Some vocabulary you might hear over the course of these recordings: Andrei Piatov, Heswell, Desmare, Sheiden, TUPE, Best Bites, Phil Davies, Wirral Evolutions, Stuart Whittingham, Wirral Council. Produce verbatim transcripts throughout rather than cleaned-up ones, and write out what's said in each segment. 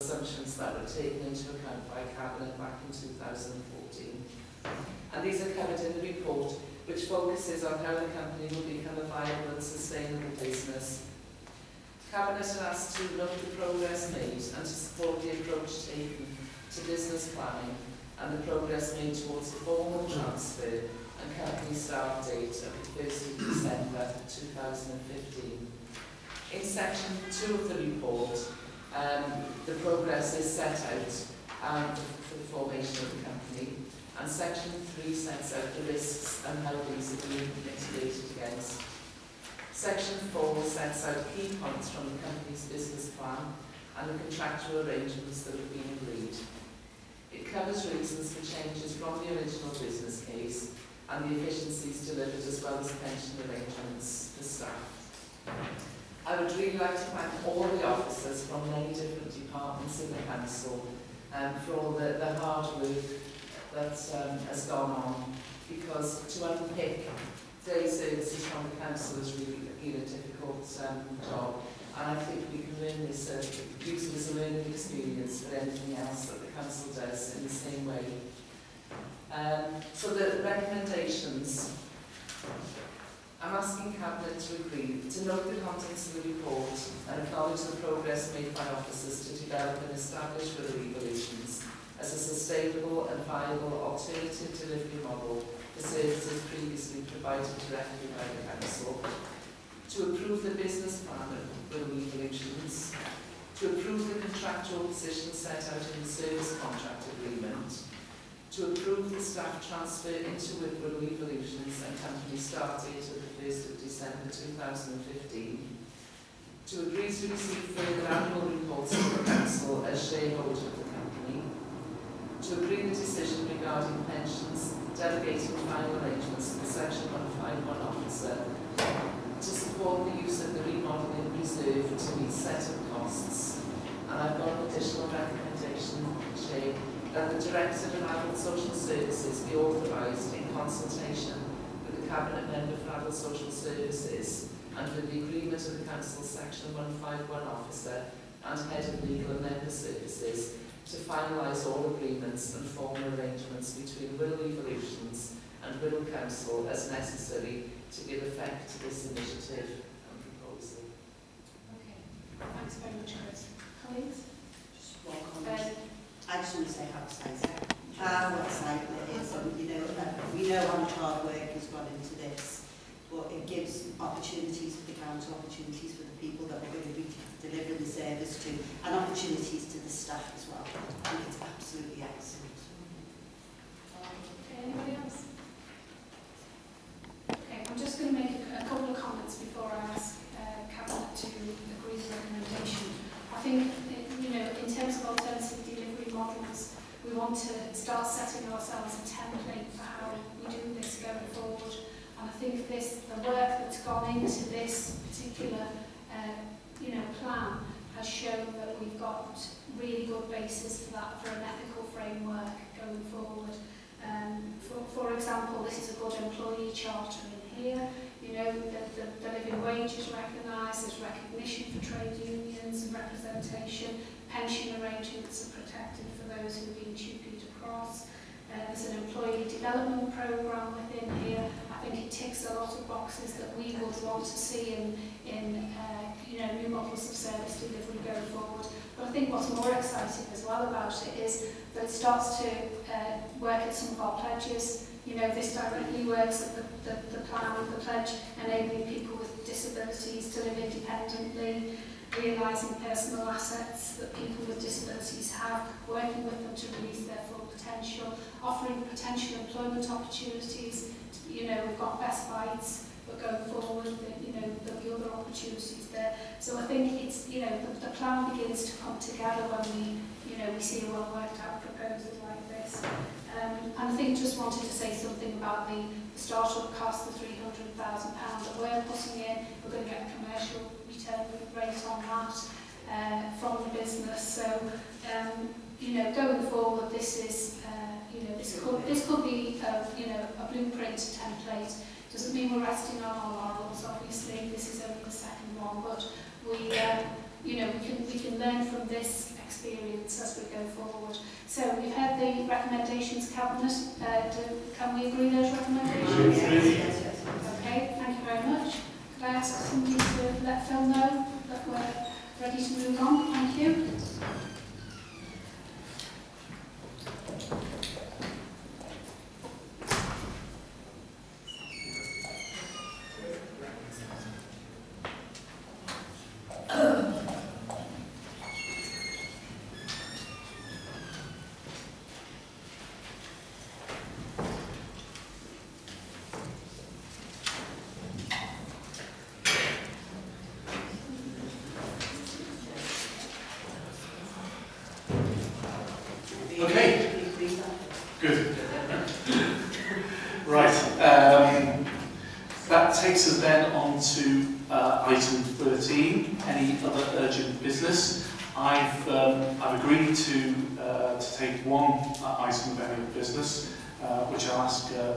Assumptions that were taken into account by Cabinet back in two thousand fourteen. And these are covered in the report, which focuses on how the company will become a viable and sustainable business. Cabinet has asked to note the progress made and to support the approach taken to business planning and the progress made towards the formal transfer and company start date of the first of December two thousand fifteen. In section two of the report, Um, the progress is set out um, for the formation of the company, and section three sets out the risks and how these are being mitigated against. Section four sets out key points from the company's business plan and the contractual arrangements that have been agreed. It covers reasons for changes from the original business case and the efficiencies delivered, as well as pension arrangements for staff. I would really like to thank all the officers from many different departments in the Council um, for all the, the hard work that um, has gone on, because to unpick day services from the Council is really been a difficult um, job, and I think we can learn this, uh, use it as a learning experience for anything else that the Council does in the same way. Um, so the recommendations. I'm asking Cabinet to agree to note the contents of the report and acknowledge the progress made by officers to develop and establish Wirral Evolutions as a sustainable and viable alternative delivery model for services previously provided directly by the Council, to approve the business plan of Wirral Evolutions, to approve the contractual position set out in the service contract agreement, to approve the staff transfer into Wirral Evolutions and company start date of the first of December two thousand fifteen, to agree to receive further annual reports from the Council as shareholder of the company, to agree the decision regarding pensions, delegating final arrangements to the Section one fifty-one officer, to support the use of the remodelling reserve to meet set-up costs, and I've got an additional recommendation, Chair, that the Director of Adult Social Services be authorised in consultation with the Cabinet Member for Adult Social Services and with the agreement of the Council Section one fifty-one Officer and Head of Legal and Member Services to finalise all agreements and formal arrangements between Wirral Evolutions and Wirral Council as necessary to give effect to this initiative and proposal. Okay, thanks very much, Chris. Colleagues? Just one comment. Um, I just want to say how exciting, how exciting it is, and you know, we know how much hard work has gone into this, but it gives opportunities for the council, opportunities for the people that we're going to be delivering the service to, and opportunities to the staff as well. I think it's absolutely excellent. Anybody else? Okay, I'm just going to make a couple of comments before I ask uh, Cabinet to agree the recommendation. I think, you know, in terms of alternative delivery models, we want to start setting ourselves a template for how we do this going forward. And I think this, the work that's gone into this particular, uh, you know, plan has shown that we've got really good basis for that, for an ethical framework going forward. Um, for, for example, this is a good employee charter in here. You know, the, the, the living wage is recognised, there's recognition for trade unions and representation, pension arrangements are protected for those who've been TUPE'd across. Uh, there's an employee development programme within here. I think it ticks a lot of boxes that we would want to see in, in uh, you know, new models of service delivery going forward. But I think what's more exciting as well about it is that it starts to uh, work at some of our pledges. You know, this directly works at the, the, the plan of the pledge, enabling people with disabilities to live independently, realising personal assets that people with disabilities have, working with them to release their full potential, offering potential employment opportunities. You know, we've got Best Bites, but going forward, you know, there'll be other opportunities there. So I think it's, you know, the, the plan begins to come together when we, you know, we see a well worked out proposal like this. Um, and I think just wanted to say something about the, the start-up cost, the three hundred thousand pounds that we're putting in. We're going to get a commercial return rate on that uh, from the business. So, um, you know, going forward, this is, uh, you know, this could, this could be, a, you know, a blueprint template. Doesn't mean we're resting on our laurels, obviously. This is only the second one, but we, uh, you know, we can, we can learn from this experience as we go forward. So we've had the recommendations cabinet. Uh, do, can we agree those recommendations? Yes. Yes, yes, yes. Okay, thank you very much. Could I ask somebody to let Phil know that we're ready to move on? Thank you.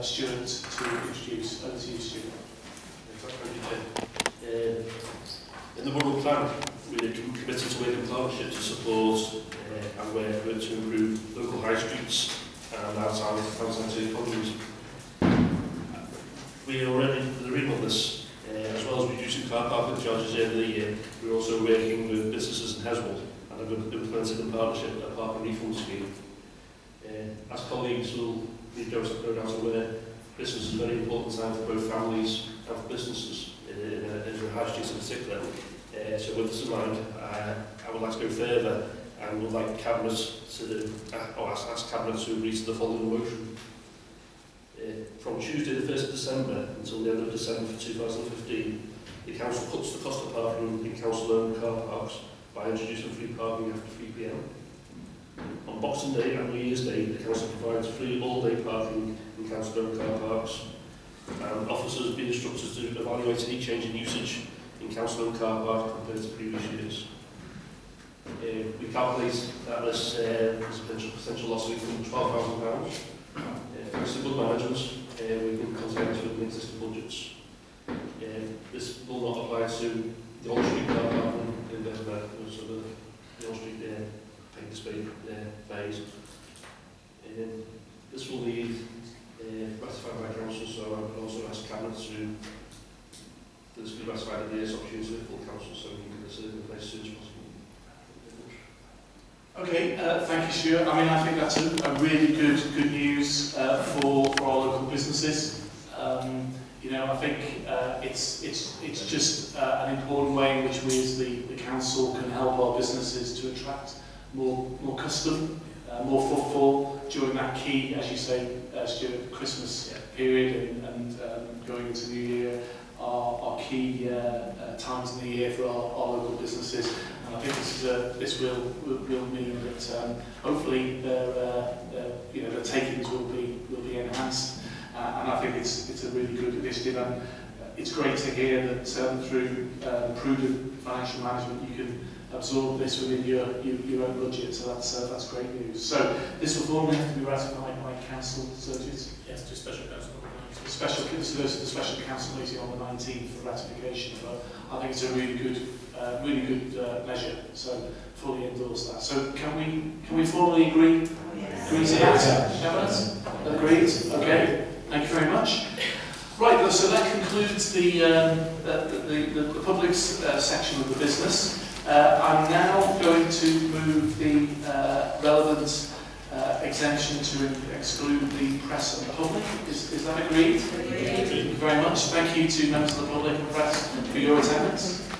Stuart to introduce. Over to you, Stuart. Uh, in the Wirral plan, we're committed to Wirral Council to support uh, and work with to improve local high streets and outside of the city economies. We are already delivering on this, uh, as well as reducing car parking charges over the year. We're also working with businesses in Heswell and have implemented a partnership at a parking refund scheme. Uh, as colleagues will need to go down to where Christmas is a very important time for both families and for businesses, in, in, in the high streets in particular. Uh, so with this in mind, uh, I would like to go further and would like Cabinet to, uh, or ask, ask Cabinet to agree to the following motion. Uh, from Tuesday the first of December until the end of December two thousand fifteen, the Council cuts the cost of parking in Council-owned car parks by introducing free parking after three p m. On Boxing Day and New Year's Day, the Council provides free all-day parking in Council-owned car parks, and officers have been instructed to evaluate any change in usage in Council-owned car parks compared to previous years. Uh, we calculate that this uh, potential, potential loss of income twelve thousand pounds. Thanks to good management, uh, we can contain it within existing budgets. Uh, this will not apply to the Old Street car park in Desmare, so the, the Old Street there. Uh, This phase. Um, this will need uh, ratified by Council, so I would also ask Cabinet to this be ratified at the nearest opportunity for the Council, so we can get this in place as soon as possible. Okay, uh, thank you, Stuart. I mean, I think that's a, a really good good news uh, for for our local businesses. Um, you know, I think uh, it's it's it's just uh, an important way in which we, as the, the Council, can help our businesses to attract more, more custom, uh, more footfall during that key, as you say, uh, Stuart, Christmas period and, and um, going into New Year are, are key uh, uh, times in the year for our, our local businesses. And I think this is a, this will, will will mean that um, hopefully their uh, their, you know their takings will be will be enhanced. Uh, and I think it's it's a really good initiative. And it's great to hear that um, through uh, prudent financial management you can absorb this within your, your, your own budget, so that's uh, that's great news. So this will formally have to be ratified by Council, so it's yes, to special council. Special, so there's the special council meeting on the nineteenth for ratification. But I think it's a really good, uh, really good uh, measure. So fully endorse that. So can we can we formally agree? Yes. Agree to that? Yeah. Agreed. Okay. Thank you very much. Right. So that concludes the um, the, the, the, the public's uh, section of the business. Uh, I'm now going to move the uh, relevant uh, exemption to exclude the press and the public. Is, is that agreed? Agreed. Thank you very much. Thank you to members of the public and press for your attendance.